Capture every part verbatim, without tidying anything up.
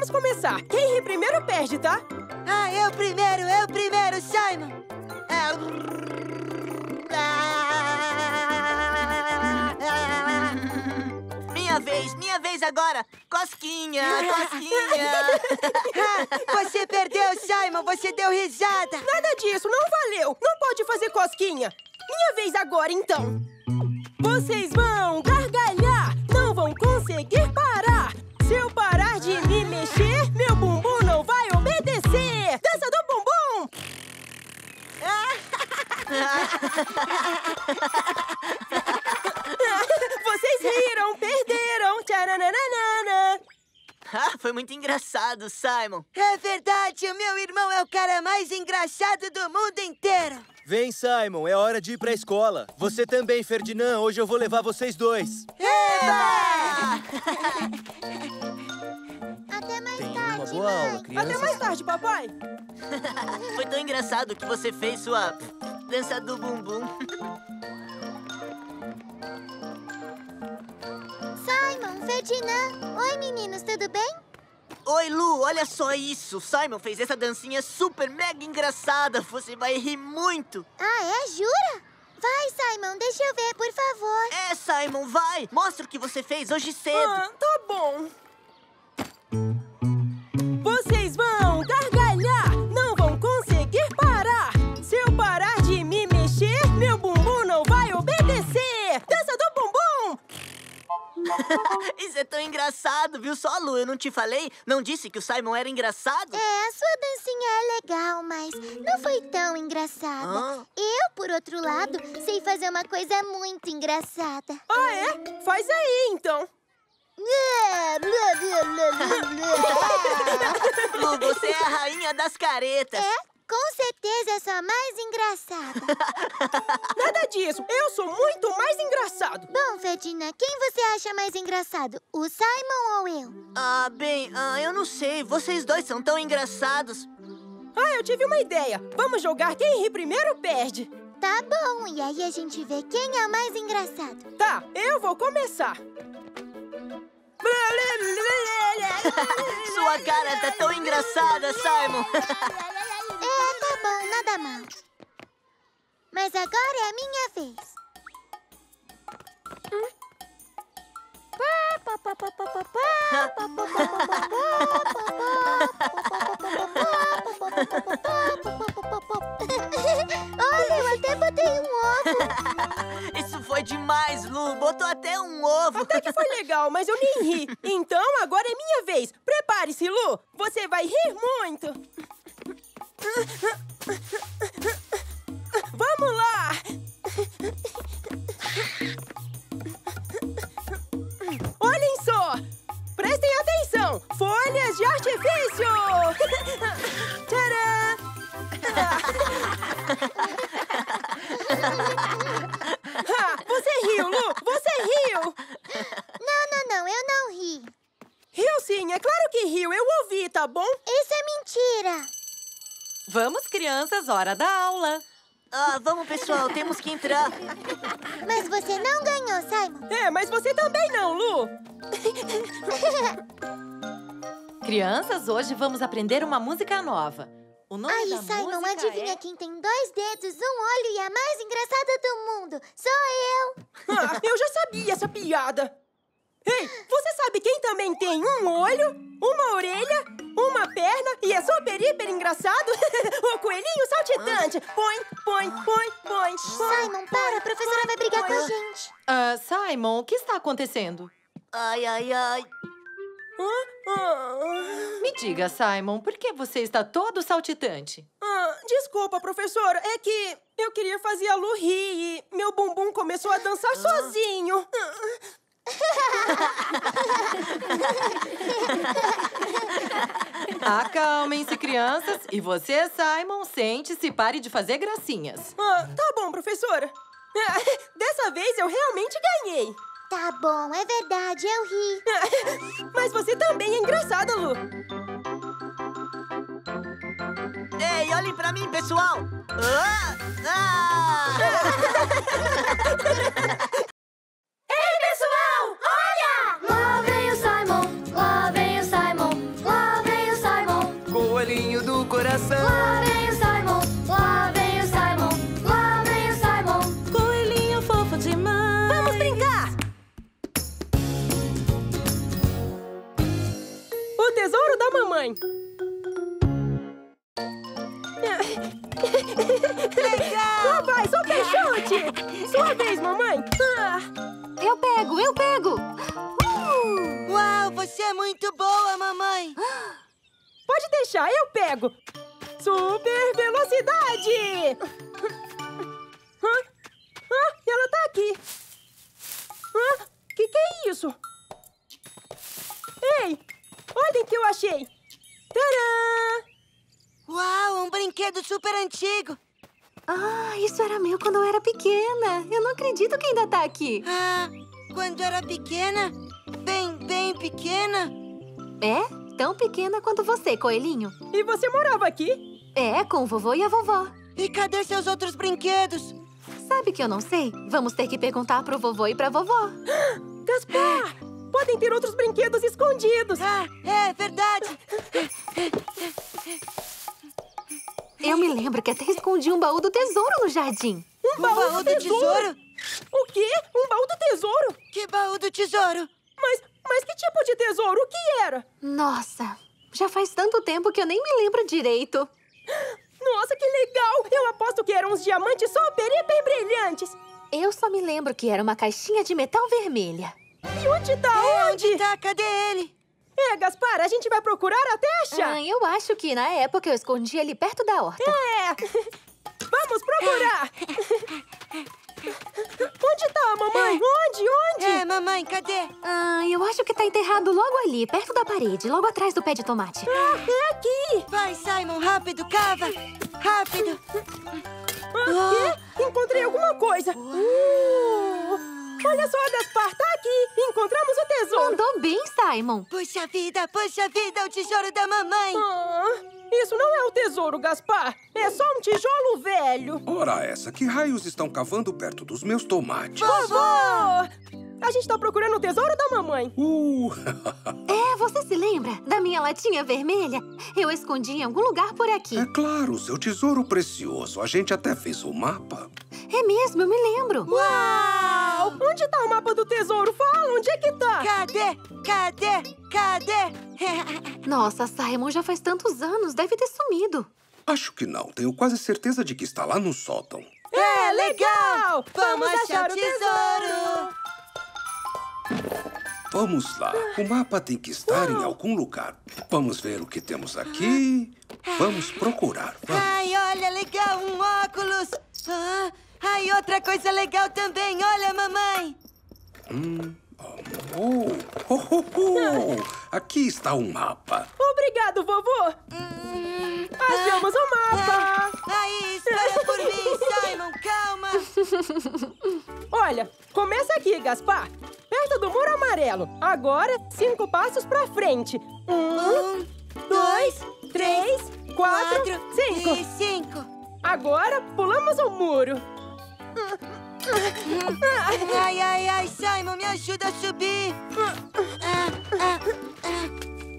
vamos começar. Quem ri primeiro perde, tá? Ah, eu primeiro, eu primeiro, Simon. Minha vez, minha vez agora. Cosquinha, cosquinha. Ah, você perdeu, Simon, você deu risada. Nada disso, não valeu. Não pode fazer cosquinha. Minha vez agora, então. Vocês vão gargalhar, não vão conseguir parar. Se eu parar de me mexer, meu bumbum não vai obedecer. Dança do bumbum! Vocês riram, perderam. Tcharananana. Ah, foi muito engraçado, Simon. É verdade, o meu irmão é o cara mais engraçado do mundo inteiro. Vem, Simon, é hora de ir pra escola. Você também, Ferdinand, hoje eu vou levar vocês dois. Eba! Até mais Tem tarde, uma boa aula, crianças. Até mais tarde, papai. Foi tão engraçado que você fez sua dança do bumbum. Simon, Ferdinand. Oi, meninos, tudo bem? Oi, Lu, olha só isso. Simon fez essa dancinha super mega engraçada. Você vai rir muito. Ah, é? Jura? Vai, Simon, deixa eu ver, por favor. É, Simon, vai. Mostra o que você fez hoje cedo. Ah, tá bom. Vocês vão gargalhar, não vão conseguir parar. Se eu parar de me mexer, meu bumbum não vai obedecer. Dança do bumbum! Isso é tão engraçado, viu só, Lu? Eu não te falei? Não disse que o Simon era engraçado? É, a sua dancinha é legal, mas não foi tão engraçada. Ah? Eu, por outro lado, sei fazer uma coisa muito engraçada. Ah, é? Faz aí, então. Lu, você é a rainha das caretas. É? Com certeza eu sou a mais engraçada. Nada disso, eu sou muito mais engraçado. Bom, Ferdinand, quem você acha mais engraçado? O Simon ou eu? Ah, bem, ah, eu não sei. Vocês dois são tão engraçados. Ah, eu tive uma ideia. Vamos jogar quem ri primeiro perde. Tá bom, e aí a gente vê quem é o mais engraçado. Tá, eu vou começar. Sua cara tá tão engraçada, Simon. É, tá bom, nada mal. Mas agora é a minha vez. Olha, eu até botei um ovo. Isso foi demais, Lu. Botou até um ovo. Até que foi legal, mas eu nem ri. Então, agora é minha vez. Prepare-se, Lu. Você vai rir muito. Vamos lá! Olhem só! Prestem atenção! Folhas de artifício! Tcharam! Ah, você riu, Lu! Você riu! Não, não, não! Eu não ri! Riu sim! É claro que riu! Eu ouvi, tá bom? Isso é mentira! Vamos, crianças, hora da aula. Ah, vamos, pessoal, temos que entrar. Mas você não ganhou, Simon. É, mas você também não, Lu. Crianças, hoje vamos aprender uma música nova. O nome Aí, da Simon, música adivinha é... quem tem dois dedos, um olho e a mais engraçada do mundo. Sou eu. Ah, eu já sabia essa piada. Ei, você sabe quem também tem um olho, uma orelha, uma perna e é super, hiper engraçado? O coelhinho saltitante. Põe, põe, põe, põe. Simon, para. A professora vai brigar com a gente. Ah, Simon, o que está acontecendo? Ai, ai, ai. Me diga, Simon, por que você está todo saltitante? Ah, desculpa, professora. É que eu queria fazer a Lu rir e meu bumbum começou a dançar ah. sozinho. Acalmem-se, crianças. E você, Simon, sente-se e pare de fazer gracinhas. Ah, tá bom, professora. Dessa vez eu realmente ganhei. Tá bom, é verdade, eu ri. Mas você também é engraçada, Lu. Ei, olhem pra mim, pessoal. Ah! Ah! Ei, pessoal, olha! Lá vem o Simon, lá vem o Simon, lá Pode deixar, eu pego. Super velocidade! Ah, ah, ela tá aqui. Ah, que que é isso? Ei, olhem o que eu achei. Tadã! Uau, um brinquedo super antigo. Ah, isso era meu quando eu era pequena. Eu não acredito que ainda tá aqui. Ah, quando era pequena? Bem, bem pequena? É? Tão pequena quanto você, coelhinho. E você morava aqui? É, com o vovô e a vovó. E cadê seus outros brinquedos? Sabe que eu não sei? Vamos ter que perguntar pro vovô e pra vovó. Gaspar! Podem ter outros brinquedos escondidos. Ah, é verdade. Eu me lembro que até escondi um baú do tesouro no jardim. Um, um baú, baú do tesouro? tesouro? O quê? Um baú do tesouro? Que baú do tesouro? Mas, mas que tipo de tesouro? O que era? Nossa, já faz tanto tempo que eu nem me lembro direito. Nossa, que legal! Eu aposto que eram uns diamantes super hiper brilhantes. Eu só me lembro que era uma caixinha de metal vermelha. E onde tá? É, onde? onde tá? Cadê ele? É, Gaspar, a gente vai procurar até achar. Ah, eu acho que na época eu escondi ele perto da horta. É! Vamos procurar! Onde tá a mamãe? É. Onde? Onde? É, mamãe, cadê? Ah, eu acho que tá enterrado logo ali, perto da parede, logo atrás do pé de tomate. Ah, é aqui! Vai, Simon, rápido, cava! Rápido! Ah, oh. Encontrei alguma coisa! Uh. Olha só, Gaspar, tá aqui! Encontramos o tesouro! Mandou bem, Simon! Puxa vida, puxa vida, o tijolo da mamãe! Ah, isso não é o tesouro, Gaspar! É só um tijolo velho! Ora essa, que raios estão cavando perto dos meus tomates? Vovó! A gente tá procurando o tesouro da mamãe! Uh! É, você se lembra da minha latinha vermelha? Eu escondi em algum lugar por aqui. É claro, seu tesouro precioso. A gente até fez o mapa. É mesmo, eu me lembro. Uau! Onde tá o mapa do tesouro? Fala, onde é que tá? Cadê? Cadê? Cadê? Nossa, Simon, já faz tantos anos. Deve ter sumido. Acho que não. Tenho quase certeza de que está lá no sótão. É, legal! Vamos, Vamos achar, achar o tesouro! Vamos lá. O mapa tem que estar Uau. em algum lugar. Vamos ver o que temos aqui. Vamos procurar. Vamos. Ai, olha, legal, um óculos. Ah, ai, outra coisa legal também. Olha, mamãe. Hum, oh, oh, oh, oh. Aqui está o mapa. Obrigado, vovô. Hum, Achamos ah, o mapa. Ah, aí, espera por mim, Simon. Calma. Olha, começa aqui, Gaspar. Perto do muro amarelo. Agora, cinco passos pra frente. Um, um dois, três, quatro, quatro cinco. E cinco. Agora, pulamos o muro. Ai, ai, ai, Simon, me ajuda a subir.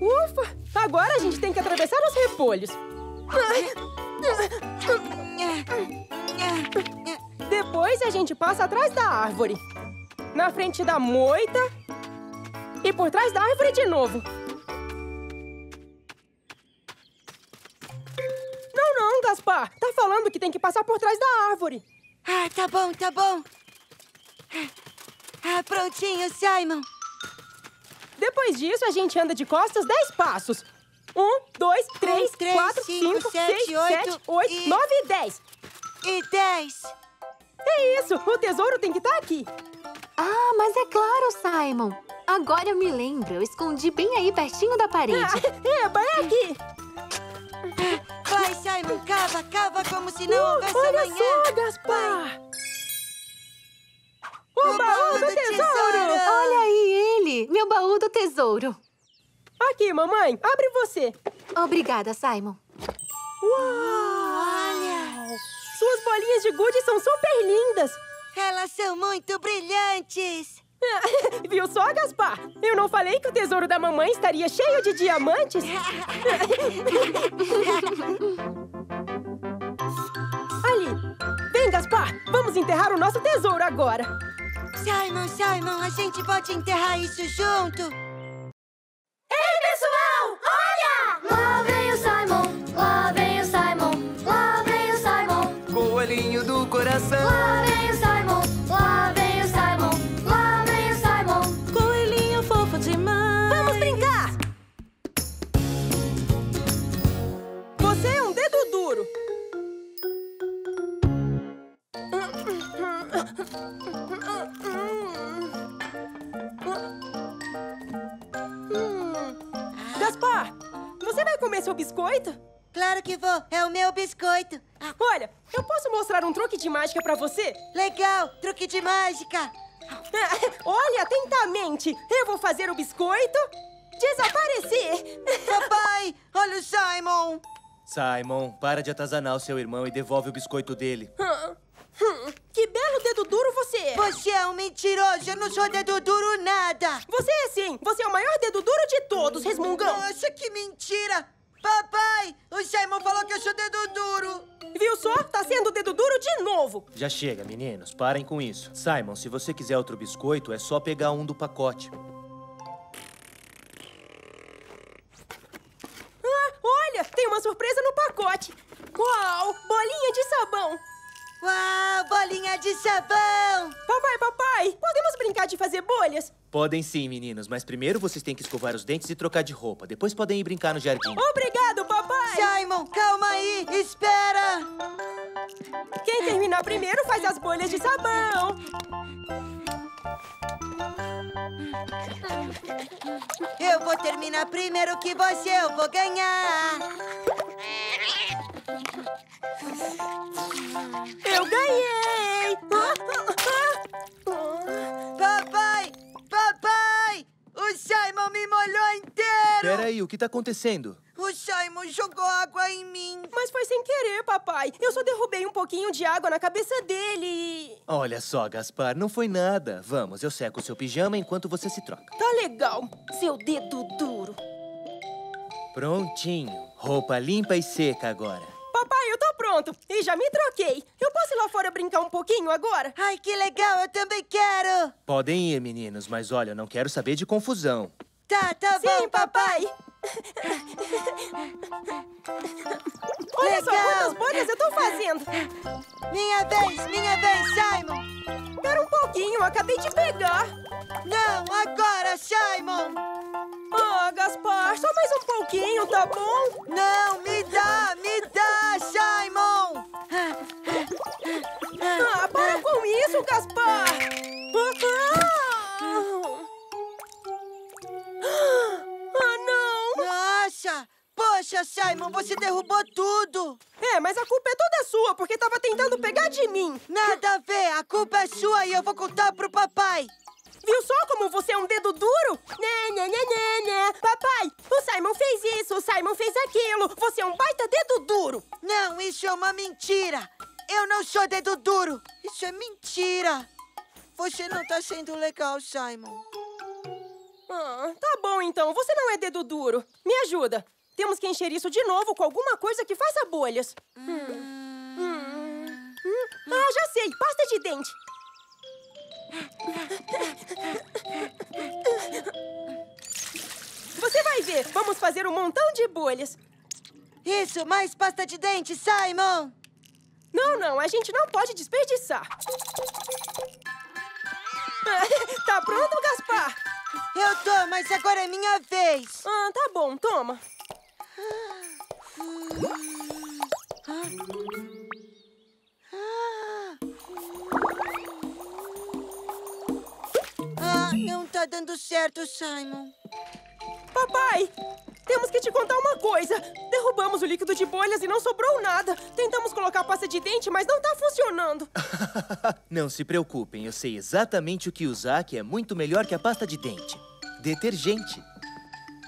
Ufa! Agora a gente tem que atravessar os repolhos. Depois a gente passa atrás da árvore. Na frente da moita e por trás da árvore de novo. Não, não, Gaspar. Tá falando que tem que passar por trás da árvore. Ah, tá bom, tá bom. Ah, prontinho, Simon. Depois disso, a gente anda de costas dez passos. Um, dois, três, um, três quatro, cinco, cinco seis, sete, oito, sete, oito e... nove e dez. E dez. É isso. O tesouro tem que estar aqui. Ah, mas é claro, Simon. Agora eu me lembro. Eu escondi bem aí, pertinho da parede. Ah, eba, é aqui. Vai, Simon, cava, cava como se não uh, houvesse olha amanhã. Olha só, Gaspar. O, o baú, baú do, do tesouro. tesouro. Olha aí ele, meu baú do tesouro. Aqui, mamãe, abre você. Obrigada, Simon. Uau! Olha! Suas bolinhas de gude são super lindas. Elas são muito brilhantes! Viu só, Gaspar? Eu não falei que o tesouro da mamãe estaria cheio de diamantes? Ali! Vem, Gaspar! Vamos enterrar o nosso tesouro agora! Simon, Simon, a gente pode enterrar isso junto! Ei, pessoal! Olha! Lá vem o Simon! Lá vem o Simon! Lá vem o Simon! Coelhinho do coração! Lá vem o Simon! Lá vem o Simon, lá vem o Simon. Coelhinho fofo demais. Vamos brincar! Gaspar, você vai comer seu biscoito? Claro que vou, é o meu biscoito. Olha, eu posso mostrar um truque de mágica pra você? Legal, truque de mágica. Olha atentamente, eu vou fazer o biscoito desaparecer. Papai, olha o Simon. Simon, para de atazanar o seu irmão e devolve o biscoito dele. Ah, hum, que belo dedo duro você é. Você é um mentiroso, eu não sou dedo duro nada. Você é sim, você é o maior dedo duro de todos, resmungão. Nossa, que mentira. Papai, o Simon falou que eu sou dedo duro. Viu só? Tá sendo dedo duro de novo. Já chega, meninos, parem com isso. Simon, se você quiser outro biscoito, é só pegar um do pacote. Tem uma surpresa no pacote. Uau, bolinha de sabão. Uau, bolinha de sabão. Papai, papai, podemos brincar de fazer bolhas? Podem sim, meninos, mas primeiro vocês têm que escovar os dentes e trocar de roupa. Depois podem ir brincar no jardim. Obrigado, papai. Simon, calma aí, espera. Quem terminar primeiro faz as bolhas de sabão. Eu vou terminar primeiro que você, eu vou ganhar. Eu ganhei! Papai! Papai! O Simon me molhou inteiro! Peraí, o que tá acontecendo? O Simon jogou água em mim. Mas foi sem querer, papai. Eu só derrubei um pouquinho de água na cabeça dele. Olha só, Gaspar, não foi nada. Vamos, eu seco o seu pijama enquanto você se troca. Tá legal, seu dedo duro. Prontinho. Roupa limpa e seca agora. Papai, eu tô pronto. E já me troquei. Eu posso ir lá fora brincar um pouquinho agora? Ai, que legal. Eu também quero. Podem ir, meninos. Mas olha, eu não quero saber de confusão. Tá, tá bom, papai. Olha legal. Só quantas bolhas eu tô fazendo. Minha vez, minha vez, Simon. Espera um pouquinho, eu acabei de pegar. Não, agora, Simon. Ah, Gaspar, só mais um pouquinho, tá bom? Não, me dá, me dá, Simon. Ah, para com isso, Gaspar. Ah, ah não. Nossa! Poxa, Simon, você derrubou tudo! É, mas a culpa é toda sua, porque tava tentando pegar de mim! Nada a ver! A culpa é sua e eu vou contar pro papai! Viu só como você é um dedo duro? Né, né, né, né, né! Papai, o Simon fez isso, o Simon fez aquilo! Você é um baita dedo duro! Não, isso é uma mentira! Eu não sou dedo duro! Isso é mentira! Você não tá sendo legal, Simon! Ah, tá bom, então. Você não é dedo duro. Me ajuda. Temos que encher isso de novo com alguma coisa que faça bolhas. Hum. Hum. Hum. Ah, já sei. Pasta de dente. Você vai ver. Vamos fazer um montão de bolhas. Isso, mais pasta de dente, Simon. Não, não. A gente não pode desperdiçar. Tá pronto, Gaspar? Eu tô, mas agora é minha vez. Ah, tá bom, toma. Ah, não tá dando certo, Simon. Papai, temos que te contar uma coisa. Derrubamos o líquido de bolhas e não sobrou nada. Tentamos colocar pasta de dente, mas não tá funcionando. Não se preocupem, eu sei exatamente o que usar, que é muito melhor que a pasta de dente. Detergente.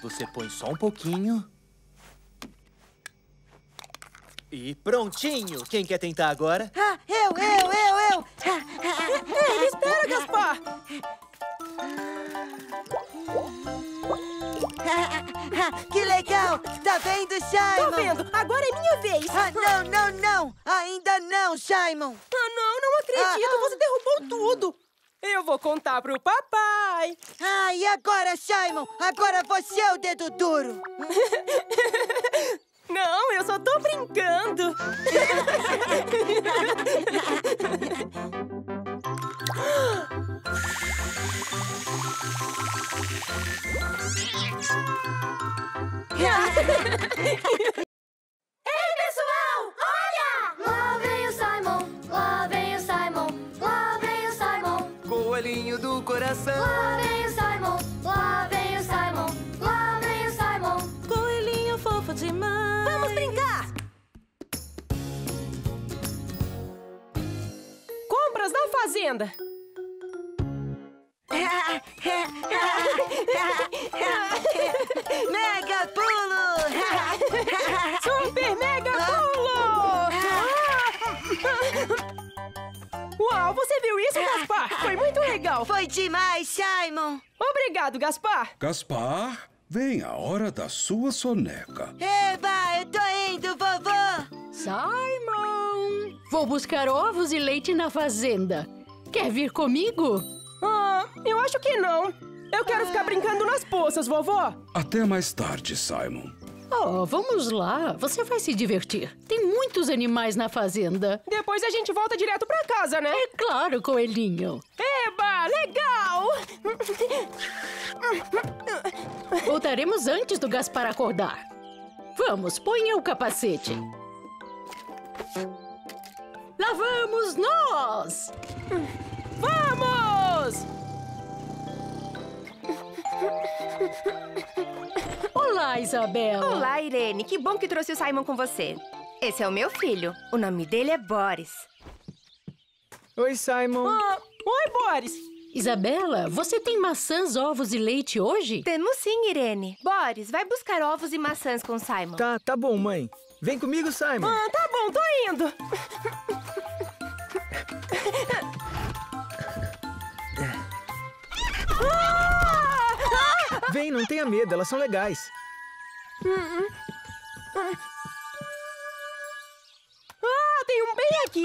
Você põe só um pouquinho. E prontinho. Quem quer tentar agora? Ah, eu, eu, eu, eu. Ei, espera, Gaspar. Que legal! Tá vendo, Simon? Tô vendo! Agora é minha vez! Ah, não, não, não! Ainda não, Simon! Ah, não, não acredito! Ah. Você derrubou tudo! Eu vou contar pro papai! Ah, e agora, Simon? Agora você é o dedo duro! Não, eu só tô brincando! Ei, pessoal, olha! Lá vem o Simon, lá vem o Simon, lá vem coração. Lá vem o Simon, lá vem o Simon, lá vem o Simon. Coelhinho fofo demais. Vamos brincar! Compras da fazenda. Mega pulo! Super mega pulo! Uau, você viu isso, Gaspar? Foi muito legal! Foi demais, Simon! Obrigado, Gaspar! Gaspar, vem a hora da sua soneca. Eba, eu tô indo, vovô! Simon! Vou buscar ovos e leite na fazenda. Quer vir comigo? Ah, eu acho que não. Eu quero ah. ficar brincando nas poças, vovô. Até mais tarde, Simon. Oh, vamos lá. Você vai se divertir. Tem muitos animais na fazenda. Depois a gente volta direto pra casa, né? É claro, coelhinho. Eba, legal! Voltaremos antes do Gaspar acordar. Vamos, ponha o capacete. Lá vamos nós! Vamos! Olá, Isabela. Olá, Irene. Que bom que trouxe o Simon com você. Esse é o meu filho. O nome dele é Boris. Oi, Simon. Ah, oi, Boris. Isabela, você tem maçãs, ovos e leite hoje? Temos sim, Irene. Boris, vai buscar ovos e maçãs com o Simon. Tá, tá bom, mãe. Vem comigo, Simon. Ah, tá bom, tô indo. Vem, não tenha medo, elas são legais. Ah, tem um bem aqui.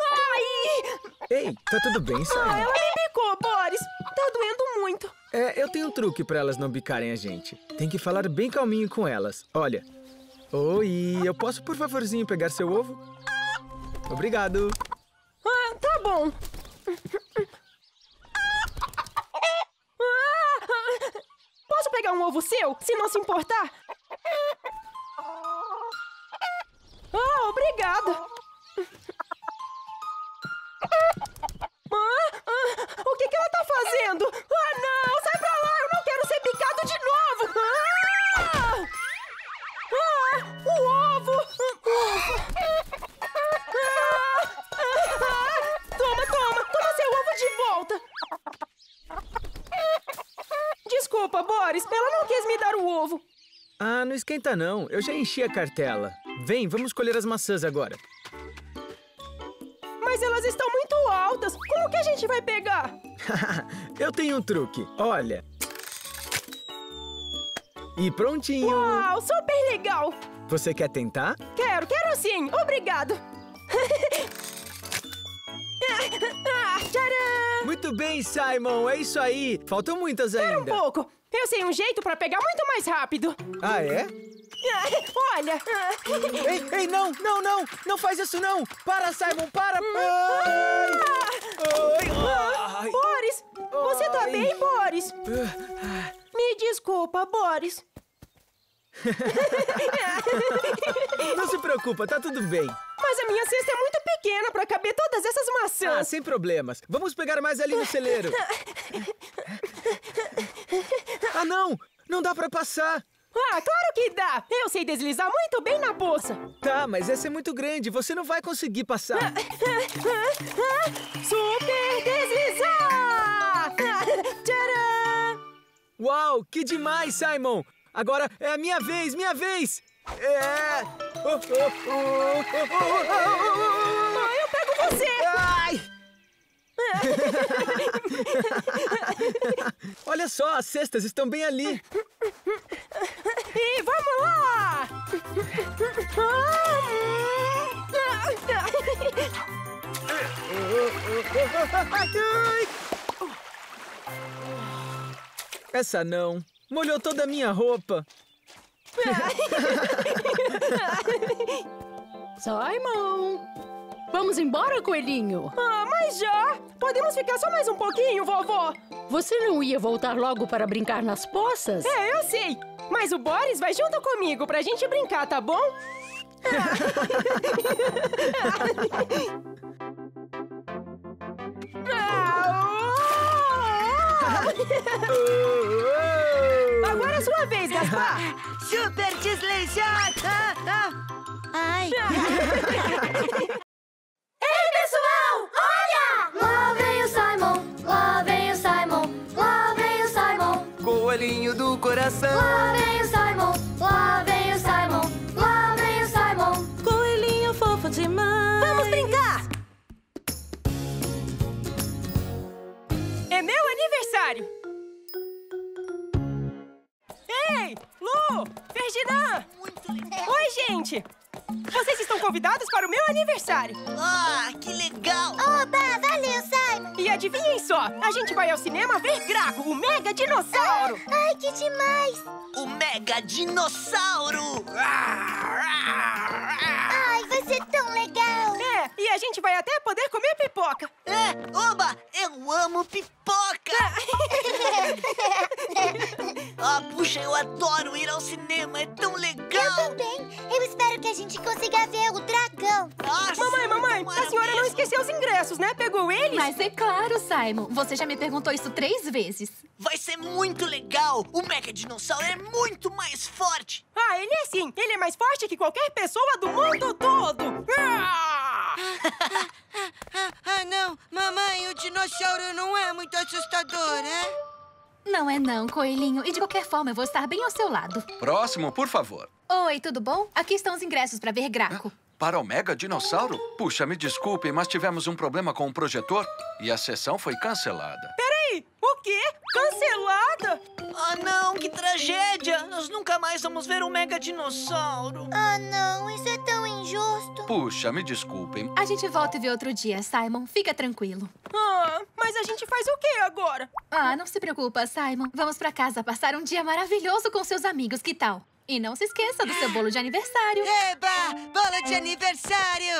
Ai! Ei, tá tudo bem, Simon? Ah, ela me bicou, Boris. Tá doendo muito. É, eu tenho um truque pra elas não bicarem a gente. Tem que falar bem calminho com elas. Olha. Oi, eu posso, por favorzinho, pegar seu ovo? Obrigado. Ah, tá bom. Posso pegar um ovo seu, se não se importar? Ah, obrigado! Ah, ah, o que que ela tá fazendo? Ah, não! Sai pra lá! Eu não quero ser picado de novo! Ah, ah, o ovo! Ah, ah, toma, toma! Toma seu ovo de volta! Desculpa, Boris. Ela não quis me dar o ovo. Ah, não esquenta não. Eu já enchi a cartela. Vem, vamos colher as maçãs agora. Mas elas estão muito altas. Como que a gente vai pegar? Eu tenho um truque. Olha. E prontinho. Uau, super legal. Você quer tentar? Quero, quero sim. Obrigado. Ah, tcharam! Muito bem, Simon, é isso aí. Faltam muitas ainda. Espera um pouco. Eu sei um jeito pra pegar muito mais rápido. Ah, é? Olha! Ei, ei, não, não, não! Não faz isso, não! Para, Simon, para! Ai. Ai. Ai. Boris! Você tá Ai. bem, Boris? Me desculpa, Boris. Não se preocupa, tá tudo bem. Mas a minha cesta é muito pequena pra caber todas essas maçãs. Ah, sem problemas. Vamos pegar mais ali no celeiro. Ah, não! Não dá pra passar. Ah, claro que dá. Eu sei deslizar muito bem na bolsa. Tá, mas essa é muito grande. Você não vai conseguir passar. Super deslizar! Tcharam! Uau, que demais, Simon! Agora é a minha vez, minha vez! É! Oh, oh, oh, oh, oh, oh. Mãe, eu pego você! Ai! Olha só, as cestas estão bem ali! E vamos lá! Essa não... Molhou toda a minha roupa. Simon! Vamos embora, coelhinho? Ah, mas já! Podemos ficar só mais um pouquinho, vovó? Você não ia voltar logo para brincar nas poças? É, eu sei! Mas o Boris vai junto comigo pra gente brincar, tá bom? Ah, oh! Agora é sua vez, Gaspar! Super desleixado! Ah, ah. Ai! Ei, pessoal! Olha! Lá vem o Simon! Lá vem o Simon! Lá vem o Simon! Coelhinho do coração! Lá vem o Simon! Lá vem o Simon! Lá vem o Simon! Coelhinho fofo demais! Vamos brincar! É meu aniversário! Ei, Lu, Ferdinand! Oi, gente! Vocês estão convidados para o meu aniversário! Ah, oh, que legal! Oba, valeu, Simon! E adivinhem só, a gente vai ao cinema ver Graco, o Mega Dinossauro! Ah, ai, que demais! O Mega Dinossauro! Ai, vai ser tão legal! É, e a gente vai até poder comer pipoca! É, oba, eu amo pipoca! Ah, puxa, eu adoro ir ao cinema, é tão legal! Eu também! Eu espero que a gente consiga ver o dragão! Nossa, mamãe, mamãe, a senhora mesmo? Não esqueceu os ingressos, né? Pegou eles? Mas é claro, Simon, você já me perguntou isso três vezes. Vai ser muito legal! O Mega Dinossauro é muito mais forte! Ah, ele é sim! Ele é mais forte que qualquer pessoa do mundo todo! Ah, ah, ah, ah não! Mamãe, o dinossauro não é muito assustador, é? Não é não, coelhinho. E de qualquer forma, eu vou estar bem ao seu lado. Próximo, por favor. Oi, tudo bom? Aqui estão os ingressos para ver Graco. Ah, para o Mega Dinossauro? Puxa, me desculpe, mas tivemos um problema com o projetor e a sessão foi cancelada. Peraí, o quê? Cancelada? Ah, oh, não, que tragédia! Nós nunca mais vamos ver o Mega Dinossauro. Ah, oh, não, isso é tão injusto. Puxa, me desculpem. A gente volta e vê outro dia, Simon. Fica tranquilo. Ah, mas a gente faz o quê agora? Ah, não se preocupa, Simon. Vamos pra casa passar um dia maravilhoso com seus amigos, que tal? E não se esqueça do seu bolo de aniversário. Eba! Bolo de aniversário!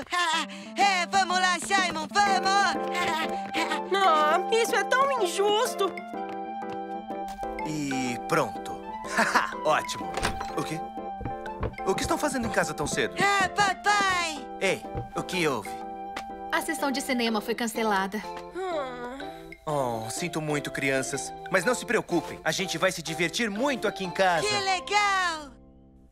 É, vamos lá, Simon, vamos! Não, isso é tão injusto! E pronto. Ótimo. O quê? O que estão fazendo em casa tão cedo? Ah, papai! Ei, o que houve? A sessão de cinema foi cancelada. Oh, sinto muito, crianças. Mas não se preocupem, a gente vai se divertir muito aqui em casa. Que legal!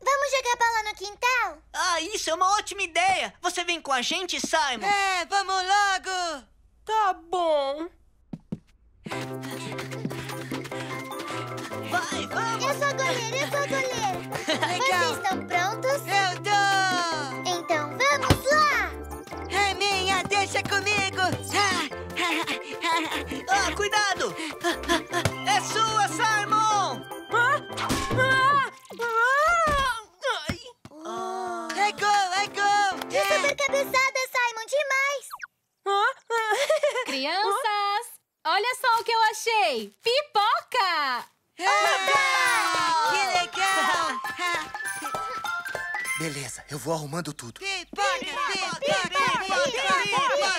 Vamos jogar bola no quintal? Ah, isso é uma ótima ideia! Você vem com a gente, Simon? É, vamos logo! Tá bom. Vai, vamos! Eu sou goleiro, eu sou goleiro! Legal. Vocês estão prontos? Eu tô! Então vamos lá! É minha, deixa comigo! Ah, cuidado! É sua, Simon! Ah, ah, ah, ai. Oh. É gol, é gol! Que é. Super cabeçada, Simon, demais! Ah, ah. Crianças, ah. Olha só o que eu achei! Pipoca! É. Oba! Que legal! Beleza, eu vou arrumando tudo. Pipoca, pipoca, pipoca, pipoca, pipoca, pipoca,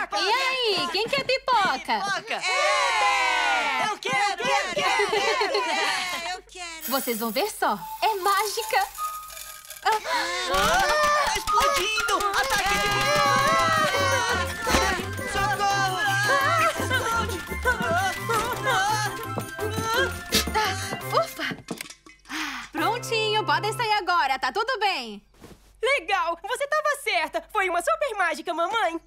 pipoca. E aí, quem quer pipoca? Pipoca! É! Eu quero, eu quero, eu quero, eu quero, eu quero. É, eu quero. Vocês vão ver só, é mágica. Ah. Ah, explodindo! Ataque de pipoca! Socorro! Ah, explode! Ah, ufa! Prontinho, podem sair agora, tá tudo bem. Legal, você tava certa. Foi uma super mágica, mamãe.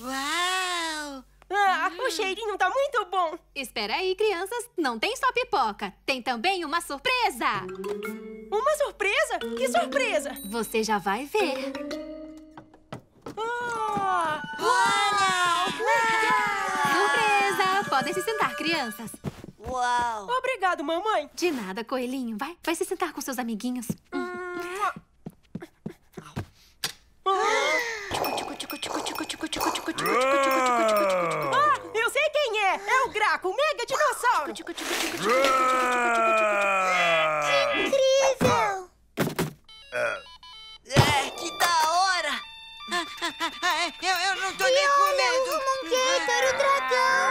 Uau! Ah, hum. O cheirinho tá muito bom. Espera aí, crianças, não tem só pipoca. Tem também uma surpresa. Uma surpresa? Que surpresa? Você já vai ver. Oh. Uau! Uau! Surpresa! Podem se sentar, crianças. Uau! Obrigado, mamãe! De nada, coelhinho. Vai, vai se sentar com seus amiguinhos. Ah, eu sei quem é! É o Graco, o Mega Dinossauro! Que incrível! É, que da hora! Eu, eu não tô e nem com medo! O Monqueiro, o dragão!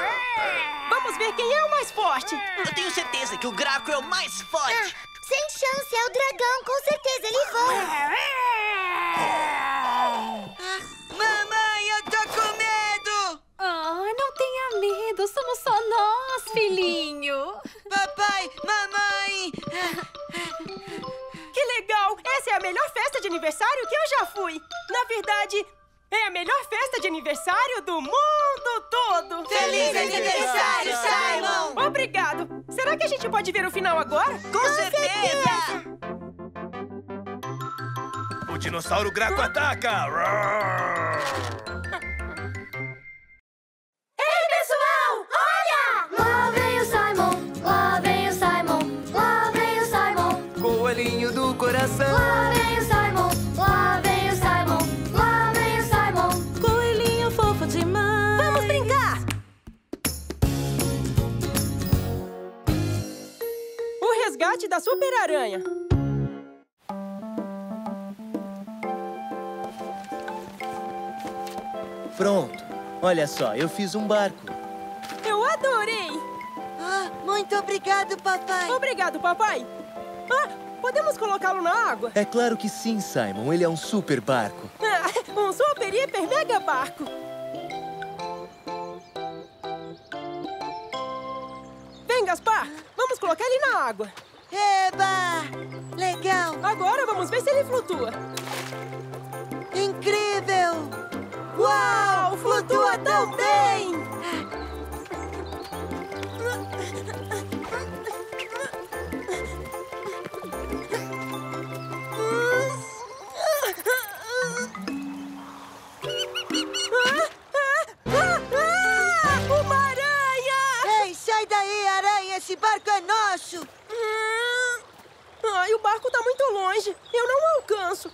Vamos ver quem é o mais forte. Eu tenho certeza que o Graco é o mais forte. Ah, sem chance, é o dragão. Com certeza ele voa. Ah, mamãe, eu tô com medo. Ah, não tenha medo. Somos só nós. aniversário que eu já fui. Na verdade, é a melhor festa de aniversário do mundo todo. Feliz aniversário, Simon! Obrigado. Será que a gente pode ver o final agora? Com, Com certeza. certeza! O dinossauro Graco ataca! Ei, pessoal! Olha! Lá vem o Simon! Lá vem o Simon! Lá vem o Simon! Com o olhinho do coração! Lá vem o Simon! Lá vem o Simon! Lá vem o Simon! Coelhinho fofo demais! Vamos brincar! O resgate da super-aranha! Pronto! Olha só, eu fiz um barco. Eu adorei! Ah, muito obrigado, papai! Obrigado, papai! Ah, podemos colocá-lo na água? É claro que sim, Simon. Ele é um super barco. Ah, um super, hiper, mega barco. Vem, Gaspar. Vamos colocar ele na água. Eba! Legal! Agora vamos ver se ele flutua. Incrível! Uau! Flutua tão bem! Uma aranha! Ei, sai daí, aranha! Esse barco é nosso! Ai, o barco tá muito longe. Eu não alcanço.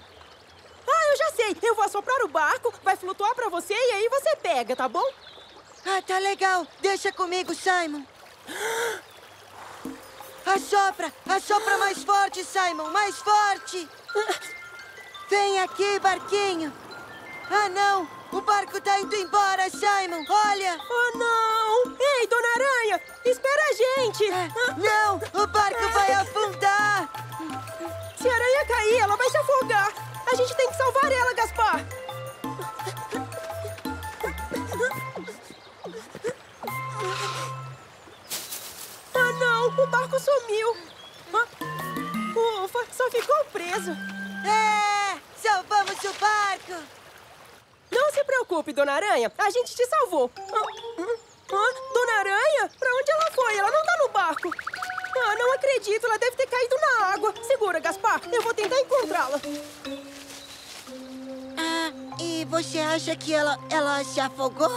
Ah, eu já sei. Eu vou assoprar o barco, vai flutuar pra você e aí você pega, tá bom? Ah, tá legal. Deixa comigo, Simon. Assopra. Assopra mais forte, Simon. Mais forte. Vem aqui, barquinho. Ah, não. O barco tá indo embora, Simon. Olha. Oh, não. Ei, Dona Aranha. Espera a gente. Não. O barco vai afundar. Se a aranha cair, ela vai se afogar. A gente tem que salvar ela, Gaspar! Ah, não! O barco sumiu! Ah, ufa! Só ficou preso! É! Salvamos o barco! Não se preocupe, Dona Aranha! A gente te salvou! Ah, ah, Dona Aranha? Pra onde ela foi? Ela não tá no barco! Ah, não acredito! Ela deve ter caído na água! Segura, Gaspar! Eu vou tentar encontrá-la! E você acha que ela, ela se afogou?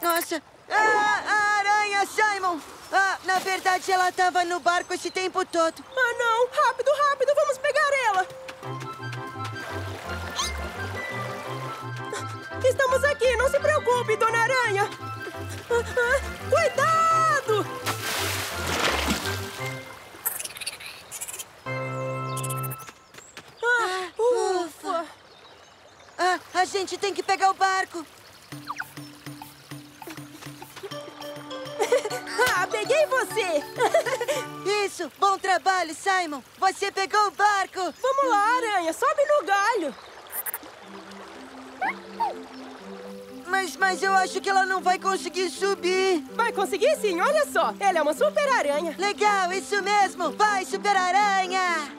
Nossa! Ah, a aranha, Simon! Ah, na verdade, ela estava no barco esse tempo todo. Ah, não! Rápido, rápido! Vamos pegar ela! Estamos aqui! Não se preocupe, Dona Aranha! Ah, ah, cuidado! Ah, ufa! ufa. Ah, a gente tem que pegar o barco. Ah, peguei você. Isso, bom trabalho, Simon. Você pegou o barco. Vamos lá, aranha, sobe no galho. Mas, mas eu acho que ela não vai conseguir subir. Vai conseguir sim, olha só. Ela é uma super aranha. Legal, isso mesmo. Vai, super aranha.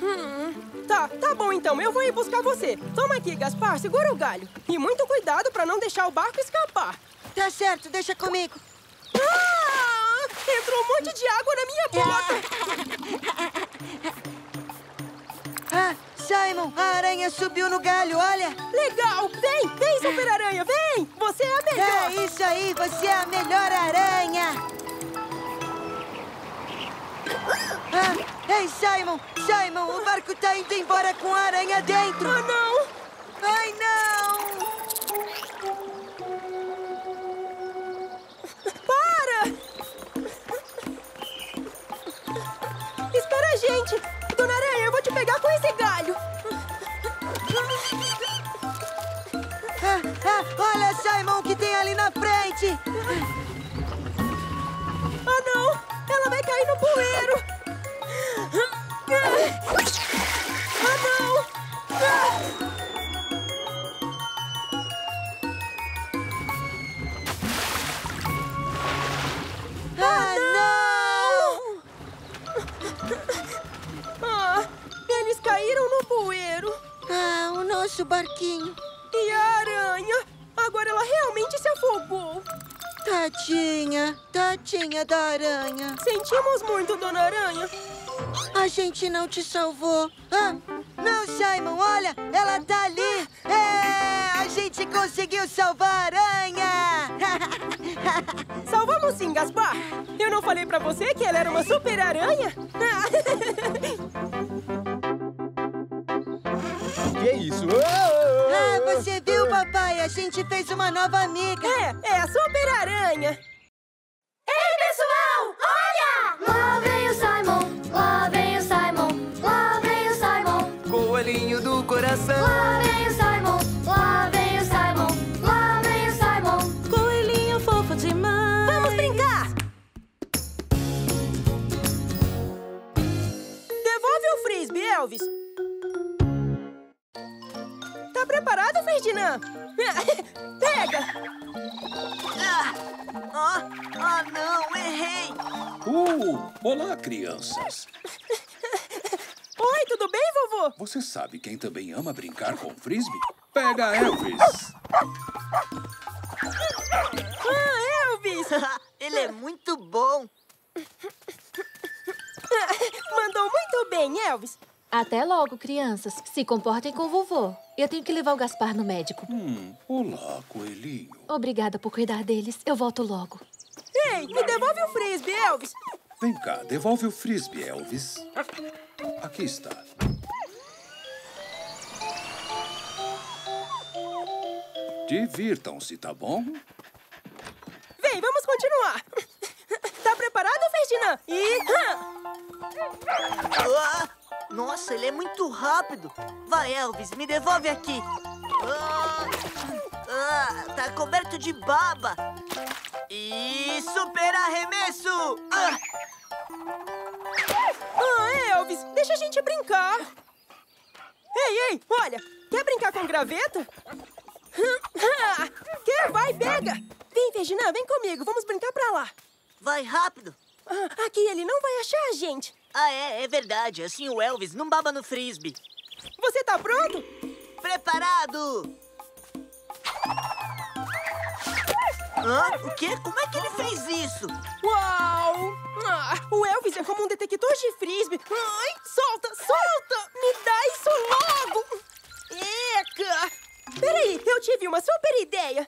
Hum... Tá, tá bom então, eu vou ir buscar você. Toma aqui, Gaspar, segura o galho. E muito cuidado pra não deixar o barco escapar. Tá certo, deixa comigo. Ah! Entrou um monte de água na minha bota. Ah, Simon, a aranha subiu no galho, olha. Legal, vem, vem, super aranha, vem. Você é a melhor. É isso aí, você é a melhor aranha. Ah! Ei, Simon! Simon, o barco tá indo embora com a aranha dentro! Ah, não! Ai, não! Para! Espera a gente! Dona Aranha, eu vou te pegar com esse galho! Ah, ah, olha, Simon, o que tem ali na frente! Ah, não! Ela vai cair no bueiro! Ah, não! Ah! Ah, não! Ah, eles nosso barquinho. E a aranha? Agora ela realmente se afogou. Tadinha, tadinha da aranha. Sentimos muito, dona Aranha. A gente não te salvou. Ah, não, Simon, olha, ela tá ali. É, a gente conseguiu salvar a aranha. Salvamos sim, Gaspar. Eu não falei pra você que ela era uma super aranha? Que isso? Oh, oh, oh. Ah, você viu, papai? A gente fez uma nova amiga. É, é a super aranha. Ei, pessoal, olha! Lá vem o Simon, lá vem o Simon, lá vem o Simon. Coelhinho do coração. Lá vem o Simon, lá vem o Simon, lá vem o Simon. Coelhinho fofo demais. Vamos brincar! Devolve o frisbee, Elvis. Tá preparado, Ferdinand? Pega! Ah, oh, oh, não, errei! Uh, olá, crianças! Oi, tudo bem, vovô? Você sabe quem também ama brincar com frisbee? Pega, Elvis! Ah, Elvis! Ele é muito bom! Mandou muito bem, Elvis! Até logo, crianças. Se comportem com o vovô. Eu tenho que levar o Gaspar no médico. Hum, olá, coelhinho. Obrigada por cuidar deles. Eu volto logo. Ei, me devolve o frisbee, Elvis. Vem cá, devolve o frisbee, Elvis. Aqui está. Divirtam-se, tá bom? Vem, vamos continuar. Tá preparado, Ferdinand? E... Ah! Nossa, ele é muito rápido. Vai, Elvis, me devolve aqui. Ah, ah, tá coberto de baba. E super arremesso. Ah. ah, Elvis, deixa a gente brincar. Ei, ei, olha. Quer brincar com graveto? Ah, quer? Vai, pega. Vem, Ferdinand, vem comigo. Vamos brincar pra lá. Vai rápido. Ah, aqui ele não vai achar a gente. Ah, é, é verdade. Assim o Elvis não baba no frisbee. Você tá pronto? Preparado! Ah, o quê? Como é que ele fez isso? Uau! Ah, o Elvis é como um detector de frisbee. Ai, solta, solta! Me dá isso logo! Eca! Peraí, eu tive uma super ideia.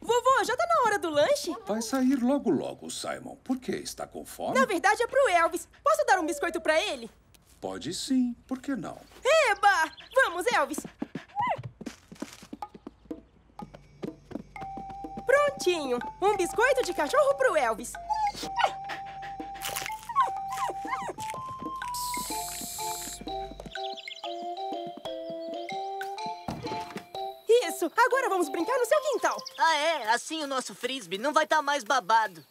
Vovô, já tá na hora do lanche? Vai sair logo, logo, Simon. Por que? Está com fome? Na verdade, é pro Elvis. Posso dar um biscoito pra ele? Pode sim. Por que não? Eba! Vamos, Elvis. Prontinho. Um biscoito de cachorro pro Elvis. Isso! Agora vamos brincar no seu quintal. Ah, é? Assim o nosso frisbee não vai estar mais babado.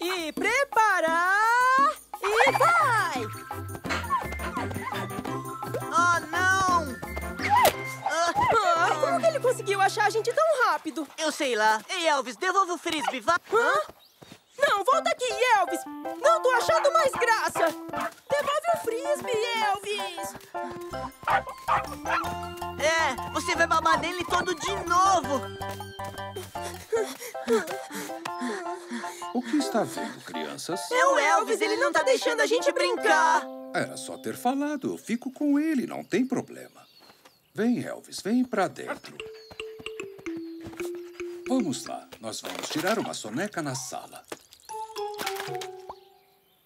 E preparar... E vai! Oh, não! Ah, ah, como que ele conseguiu achar a gente tão rápido? Eu sei lá. Ei, Elvis, devolve o frisbee, vá. Hã? Não, volta aqui, Elvis. Não tô achando mais graça. Devolve o frisbee, Elvis. É, você vai babar nele todo de novo. O que está vendo, crianças? É o Elvis, ele não tá deixando a gente brincar. Era só ter falado, eu fico com ele, não tem problema. Vem, Elvis, vem pra dentro. Vamos lá, nós vamos tirar uma soneca na sala.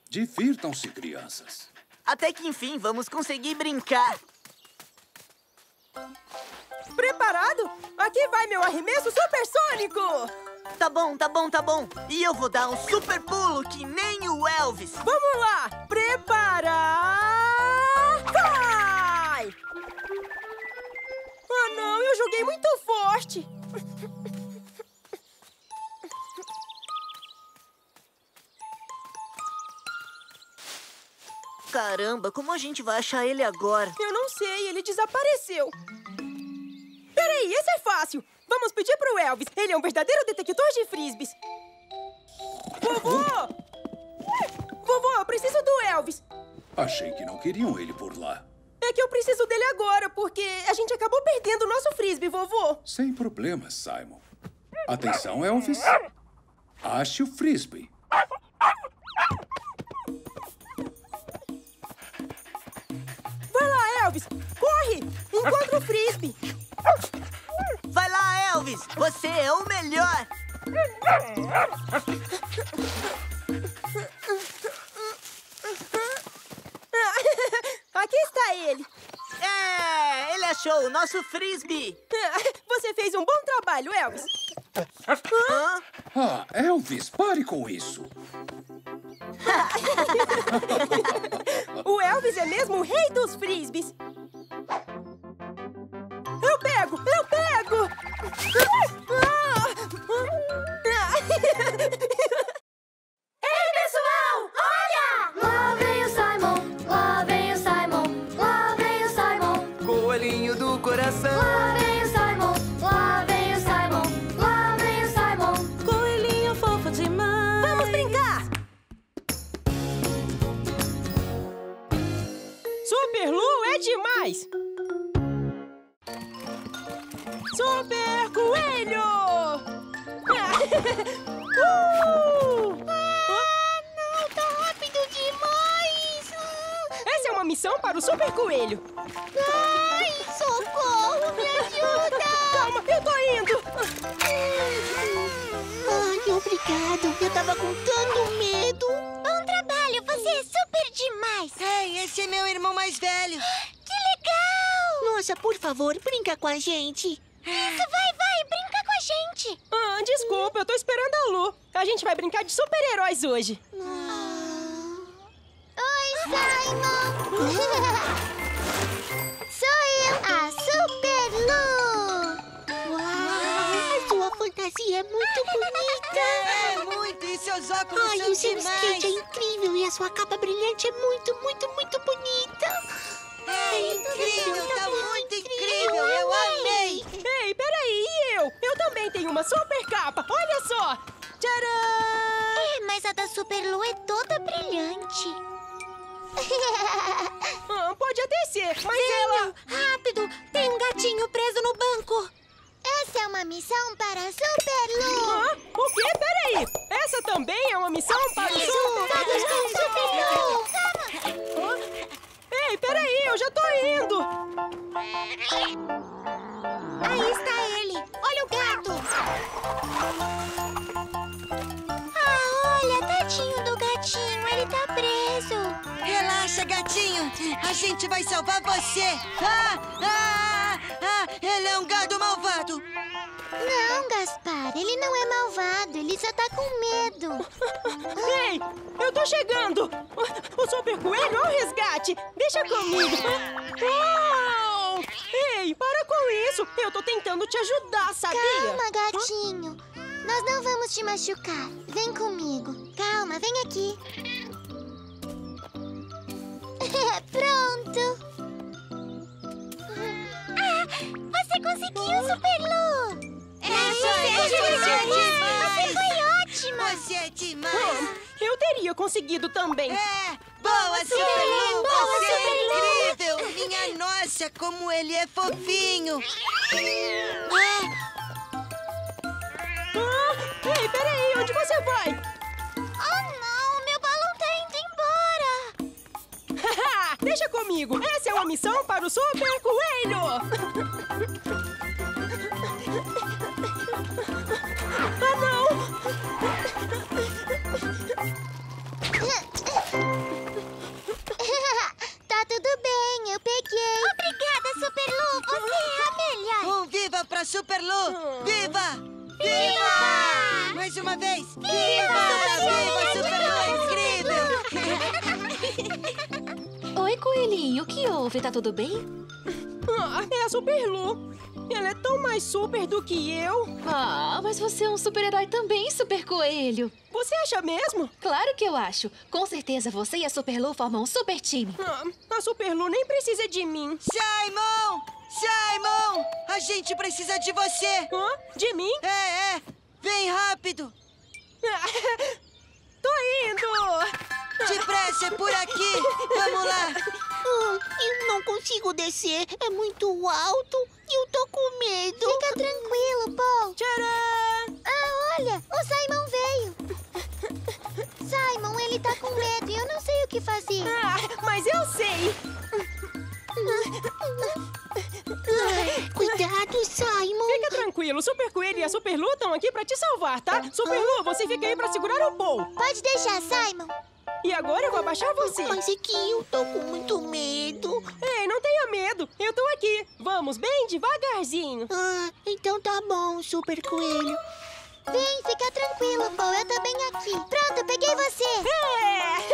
Divirtam-se, crianças. Até que, enfim, vamos conseguir brincar. Preparado? Aqui vai meu arremesso supersônico! Tá bom, tá bom, tá bom. E eu vou dar um super pulo que nem o Elvis. Vamos lá! Preparar... Vai! Ah, não, eu joguei muito forte. Caramba, como a gente vai achar ele agora? Eu não sei, ele desapareceu. Peraí, esse é fácil. Vamos pedir pro Elvis. Ele é um verdadeiro detector de frisbees. Vovô! Vovô, eu preciso do Elvis. Achei que não queriam ele por lá. É que eu preciso dele agora, porque a gente acabou perdendo o nosso frisbee, vovô. Sem problema, Simon. Atenção, Elvis. Ache o frisbee. Vai lá, Elvis. Corre! Encontra o frisbee. Vai lá, Elvis. Você é o melhor. Aqui está ele. É, ele achou o nosso frisbee. Você fez um bom trabalho, Elvis. Hã? Ah, Elvis, pare com isso. O Elvis é mesmo o rei dos frisbees. Eu pego, eu pego. Ei, pessoal, olha! Lá vem o Simon, lá vem o Simon, lá vem o Simon. Coelhinho do coração. Lá vem o Simon, lá vem o Simon, lá vem o Simon. Coelhinho fofo demais. Vamos brincar! Superlu é demais! Super coelho! uh! Ah, não! Tá rápido demais! Essa é uma missão para o super coelho. Ai, socorro! Me ajuda! Calma, eu tô indo! Ai, obrigado! Eu tava com tanto medo! Bom trabalho! Você é super demais! Ei, esse é meu irmão mais velho! Que legal! Nossa, por favor, brinca com a gente! Isso, vai, vai, brinca com a gente. Ah, desculpa, eu tô esperando a Lu. A gente vai brincar de super-heróis hoje. Ah. Oi, Simon. Sou eu, a Super Lu. Uau, sua fantasia é muito bonita. É, muito, e seus óculos Ai, são demais. Ai, o seu skate é incrível e a sua capa brilhante é muito, muito, muito bonita. É incrível, tá muito incrível, eu amei! Ei, peraí, e eu? Eu também tenho uma super capa, olha só! Tcharam! É, mas a da Super Lu é toda brilhante. Ah, pode até ser, mas Venham, ela... rápido, tem um gatinho preso no banco. Essa é uma missão para a Super Lu. Ah, o quê? Peraí, essa também é uma missão para o Super Lu. Todos com Super Lu. Vamos! Ei, peraí, eu já tô indo! Aí está ele! Olha o gato! Ah, olha, tadinho do gatinho, ele tá preso! Relaxa, gatinho! A gente vai salvar você! Ah, ah, ah, ele é um gato malvado! Não, Gaspar, ele não é malvado, ele só tá com medo. Ei, eu tô chegando! O Super Coelho ao resgate! Deixa comigo! Uau! Ei, para com isso! Eu tô tentando te ajudar, sabia? Calma, gatinho! Nós não vamos te machucar. Vem comigo. Calma, vem aqui. Pronto! Ah, você conseguiu, Super Lu! Você é demais! Você foi ótima! Você é demais! Oh, eu teria conseguido também! É! Boa, Super Lu! Você é incrível! Minha nossa, como ele é fofinho! Ah. Ah, ei, peraí! Onde você vai? Oh, não! Meu balão tá indo embora! Deixa comigo! Essa é uma missão para o Super Coelho! Ah, não! Tá tudo bem, eu peguei. Obrigada, Super Lu. Você é a melhor. Um viva pra Super Lu! Viva! Viva! Viva! Mais uma vez! Viva! Viva, Super Lu! É incrível! Oi, coelhinho. O que houve? Tá tudo bem? Ah, é a Super Lu. Ela é tão mais super do que eu. Ah, mas você é um super-herói também, Super Coelho. Você acha mesmo? Claro que eu acho. Com certeza você e a Super Lu formam um super time. Ah, a Super Lu nem precisa de mim. Simon! Simon! A gente precisa de você. Hã? De mim? É, é. Vem rápido. Tô indo. Depressa, é por aqui! Vamos lá! Ah, eu não consigo descer, é muito alto e eu tô com medo. Fica tranquilo, Paul. Tcharam! Ah, olha, o Simon veio. Simon, ele tá com medo e eu não sei o que fazer. Ah, mas eu sei! Ah, cuidado, Simon! Fica tranquilo, Super Coelho e a Super Lu estão aqui pra te salvar, tá? Super Lu, você fica aí pra segurar o Paul. Pode deixar, Simon. E agora eu vou abaixar você. Mas é que eu tô com muito medo. Ei, não tenha medo. Eu tô aqui. Vamos bem devagarzinho. Ah, então tá bom, Super Coelho. Vem, fica tranquilo, Paul. Eu também aqui. Pronto, peguei você. É.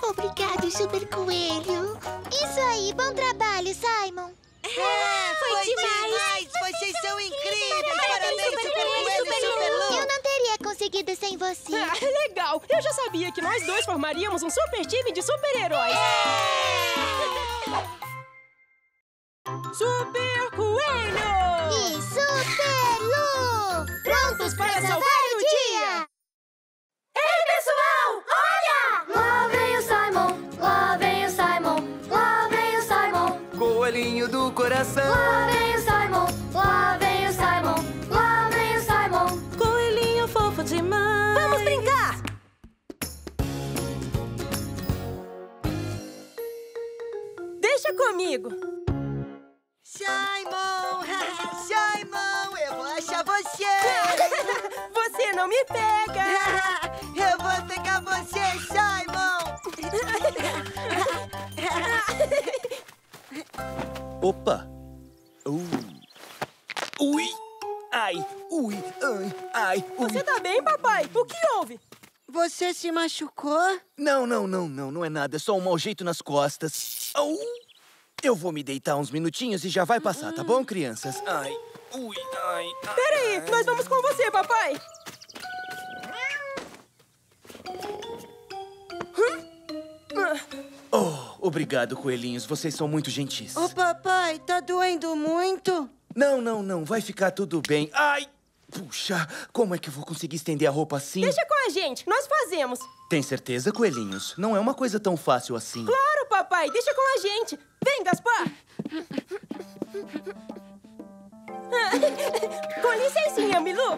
Obrigado, Super Coelho. Isso aí, bom trabalho, Simon. É, foi, foi demais. demais. Vocês são incríveis. Parabéns, Super Coelho e Super Lu. Eu não teria conseguido sem você. Ah, legal. Eu já sabia que nós dois formaríamos um super time de super-heróis. É. Super Coelho! E Super Lu! Prontos para salvar o dia! Ei, pessoal! Olha! Lá vem o Simon! Lá vem o Simon! Lá vem o Simon! Coelhinho do coração! Lá vem o Simon! Lá vem o Simon! Lá vem o Simon! Coelhinho fofo demais! Vamos brincar! Deixa comigo! Simon! Simon, eu vou achar você! Você não me pega! Eu vou pegar você, Simon! Opa! Uh. Ui! Ai! Ui! Ai! Ai! Ui. Você tá bem, papai? O que houve? Você se machucou? Não, não, não, não. Não é nada. É só um mau jeito nas costas. Uh. Eu vou me deitar uns minutinhos e já vai passar, tá bom, crianças? Ai, ui, ai, ai... Peraí, ai. Nós vamos com você, papai! Oh, obrigado, coelhinhos. Vocês são muito gentis. Ô, papai, tá doendo muito? Não, não, não. Vai ficar tudo bem. Ai! Puxa, como é que eu vou conseguir estender a roupa assim? Deixa com a gente, nós fazemos. Tem certeza, coelhinhos? Não é uma coisa tão fácil assim. Claro, papai, deixa com a gente. Vem, Gaspar. Com licencinha, Milu.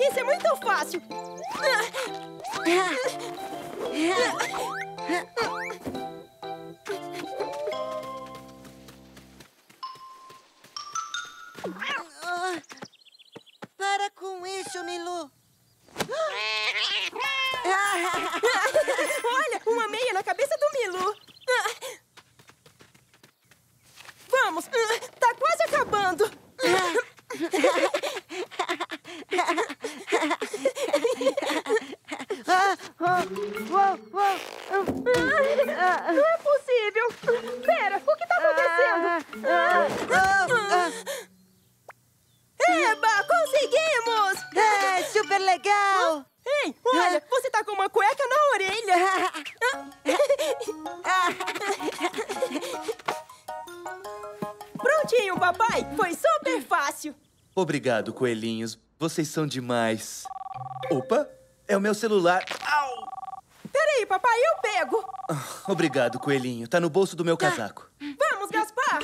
Isso é muito fácil. Para com isso, Milu. Olha, uma meia na cabeça do Milu. Vamos, tá quase acabando. Não é possível. Pera, o que tá acontecendo? Eba, conseguimos! É, super legal! Ei, olha, você tá com uma cueca na orelha. Prontinho, papai. Foi super fácil. Obrigado, coelhinhos. Vocês são demais. Opa, é o meu celular. Au! Peraí, papai, eu pego. Obrigado, coelhinho. Tá no bolso do meu casaco. Vamos, Gaspar!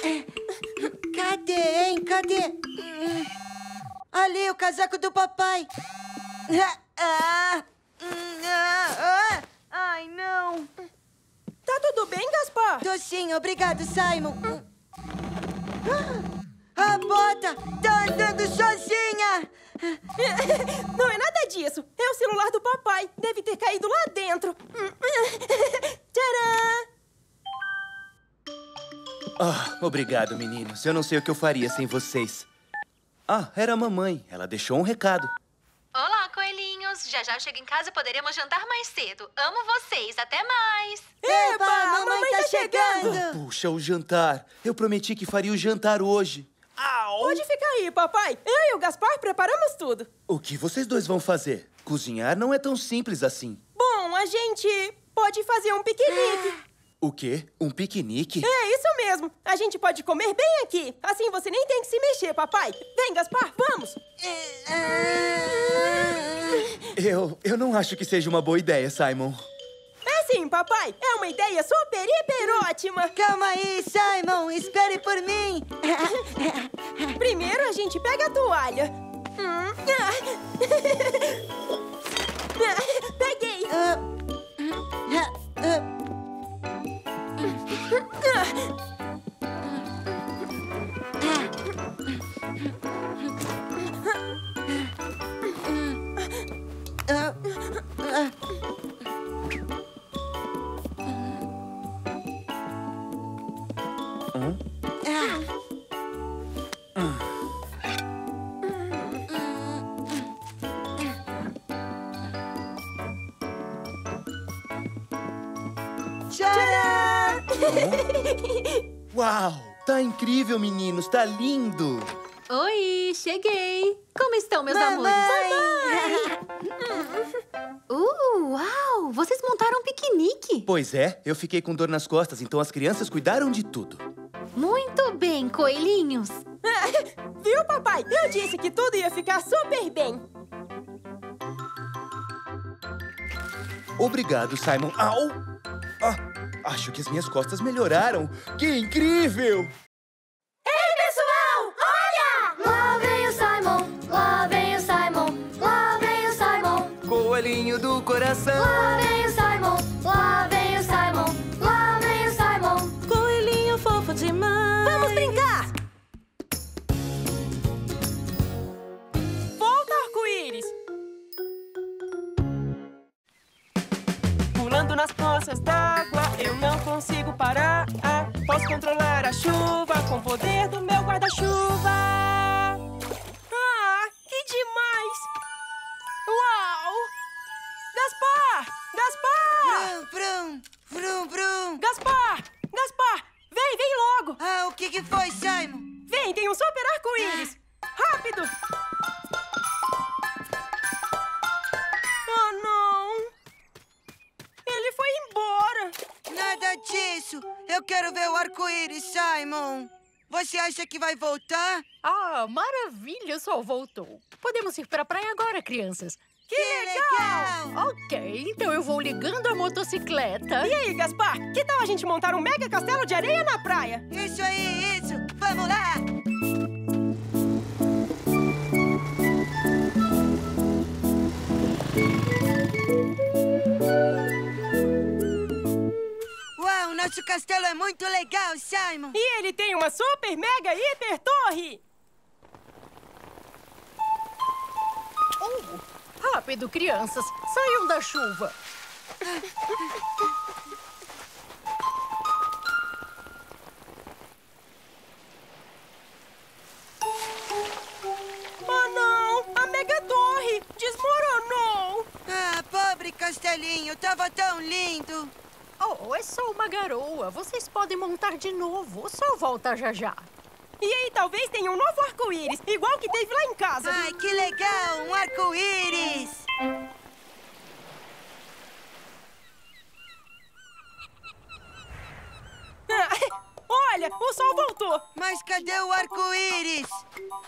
Cadê, hein? Cadê? Ali, o casaco do papai. Ai, não. Tá tudo bem, Gaspar? Tô sim, obrigado, Simon. A bota tá andando sozinha. Não é nada disso. É o celular do papai. Deve ter caído lá dentro. Tcharam! Ah, obrigado, meninos. Eu não sei o que eu faria sem vocês. Ah, era a mamãe. Ela deixou um recado. Olá, coelhinhos. Já já eu chego em casa e poderemos jantar mais cedo. Amo vocês. Até mais. Eba, a mamãe, mamãe tá, tá chegando. chegando. Ah, puxa, o jantar. Eu prometi que faria o jantar hoje. Au. Pode ficar aí, papai. Eu e o Gaspar preparamos tudo. O que vocês dois vão fazer? Cozinhar não é tão simples assim. Bom, a gente pode fazer um piquenique. O quê? Um piquenique? É, isso mesmo. A gente pode comer bem aqui. Assim você nem tem que se mexer, papai. Vem, Gaspar, vamos. Eu, eu não acho que seja uma boa ideia, Simon. É sim, papai. É uma ideia super, hiper ótima. Calma aí, Simon. Espere por mim. Primeiro a gente pega a toalha. Peguei. Uau! Tá incrível, meninos! Tá lindo! Oi! Cheguei! Como estão, meus Mamãe. amores? Mamãe! Uh, uau! Vocês montaram um piquenique! Pois é! Eu fiquei com dor nas costas, então as crianças cuidaram de tudo. Muito bem, coelhinhos! Viu, papai? Eu disse que tudo ia ficar super bem! Obrigado, Simon! Au! Ah! Acho que as minhas costas melhoraram. Que incrível! Ei, pessoal! Olha! Lá vem o Simon, lá vem o Simon, lá vem o Simon. Coelhinho do coração. Lá vem o Simon, lá vem o Simon, lá vem o Simon. Coelhinho fofo demais. Vamos brincar! Volta, arco-íris. Pulando nas poças d'água, eu não consigo parar. Posso controlar a chuva com o poder do meu guarda-chuva. Ah, que demais! Uau! Gaspar! Gaspar! Brum, brum, brum, brum. Gaspar! Gaspar! Vem, vem logo! Ah, o que que foi, Simon? Vem, tem um super arco-íris! Ah. Rápido! Oh, não! Ele foi embora. Nada disso. Eu quero ver o arco-íris, Simon. Você acha que vai voltar? Ah, maravilha, só voltou. Podemos ir pra praia agora, crianças. Que, que legal. legal! Ok, então eu vou ligando a motocicleta. E aí, Gaspar? Que tal a gente montar um mega castelo de areia na praia? Isso aí, isso. Vamos lá. Nosso castelo é muito legal, Simon. E ele tem uma super, mega, hiper torre. Oh, rápido, crianças. Saiam da chuva. Oh, não. A mega torre desmoronou. Ah, pobre castelinho. Tava tão lindo. Oh, é só uma garoa. Vocês podem montar de novo. Só volta já já. E aí, talvez tenha um novo arco-íris, igual que teve lá em casa. Ai, que legal! Um arco-íris! Olha, o sol voltou. Mas cadê o arco-íris?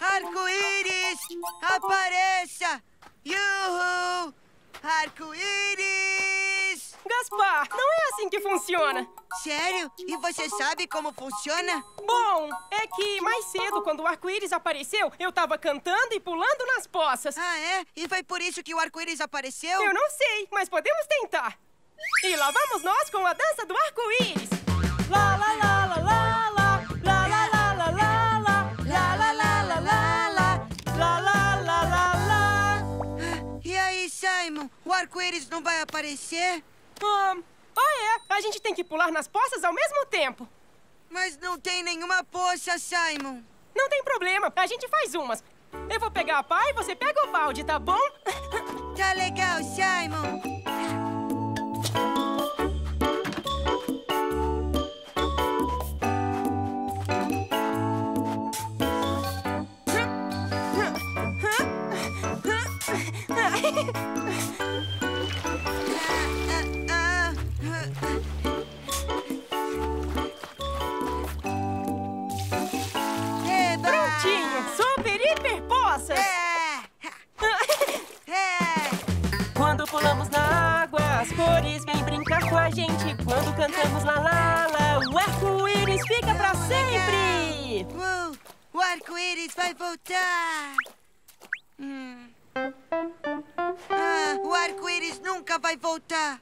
Arco-íris, apareça! Yuhu! Arco-íris! Gaspar, não é assim que funciona. Sério? E você sabe como funciona? Bom, é que mais cedo, quando o arco-íris apareceu, eu tava cantando e pulando nas poças. Ah, é? E foi por isso que o arco-íris apareceu? Eu não sei, mas podemos tentar. E lá vamos nós com a dança do arco-íris. Lá, lá, lá, lá, lá, lá, lá, lá, lá, lá, lá, lá, lá, lá, lá, lá, lá, lá, lá, lá, lá, lá. E aí, Simon, o arco-íris não vai aparecer? Ah, ah, é. A gente tem que pular nas poças ao mesmo tempo. Mas não tem nenhuma poça, Simon. Não tem problema. A gente faz umas. Eu vou pegar a pá e você pega o balde, tá bom? Tá legal, Simon. cores, vem brincar com a gente quando cantamos lá, lá, lá. O arco-íris fica pra sempre! Uou, o arco-íris vai voltar! Hum. Ah, o arco-íris nunca vai voltar!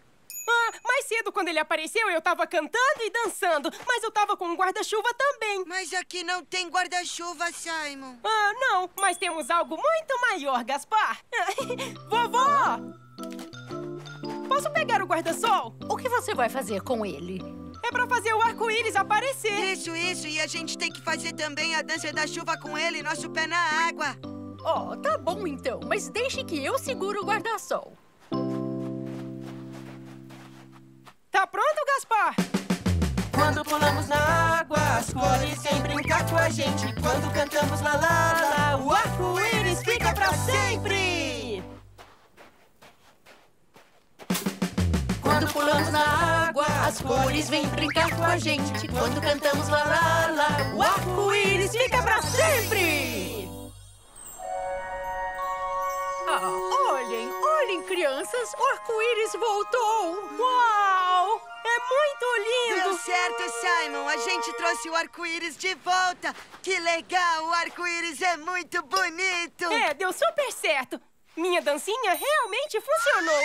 Ah, mais cedo, quando ele apareceu, eu tava cantando e dançando. Mas eu tava com um guarda-chuva também. Mas aqui não tem guarda-chuva, Simon. Ah, não. Mas temos algo muito maior, Gaspar. Vovó! Posso pegar o guarda-sol? O que você vai fazer com ele? É pra fazer o arco-íris aparecer. Isso, isso. E a gente tem que fazer também a dança da chuva com ele, nosso pé na água. Oh, tá bom então. Mas deixe que eu seguro o guarda-sol. Tá pronto, Gaspar? Quando pulamos na água, as cores vêm brincar com a gente. Quando cantamos lá, lá, lá, o arco-íris fica pra sempre! Quando pulamos na água, as cores vêm brincar com a gente. Quando cantamos lá, lá, lá, o arco-íris fica pra sempre! Ah, olhem, olhem, crianças, o arco-íris voltou! Uau! É muito lindo! Deu certo, Simon! A gente trouxe o arco-íris de volta! Que legal! O arco-íris é muito bonito! É, deu super certo! Minha dancinha realmente funcionou!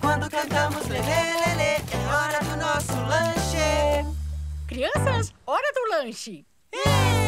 Quando cantamos lelê, lelê, é hora do nosso lanche! Crianças, hora do lanche! É.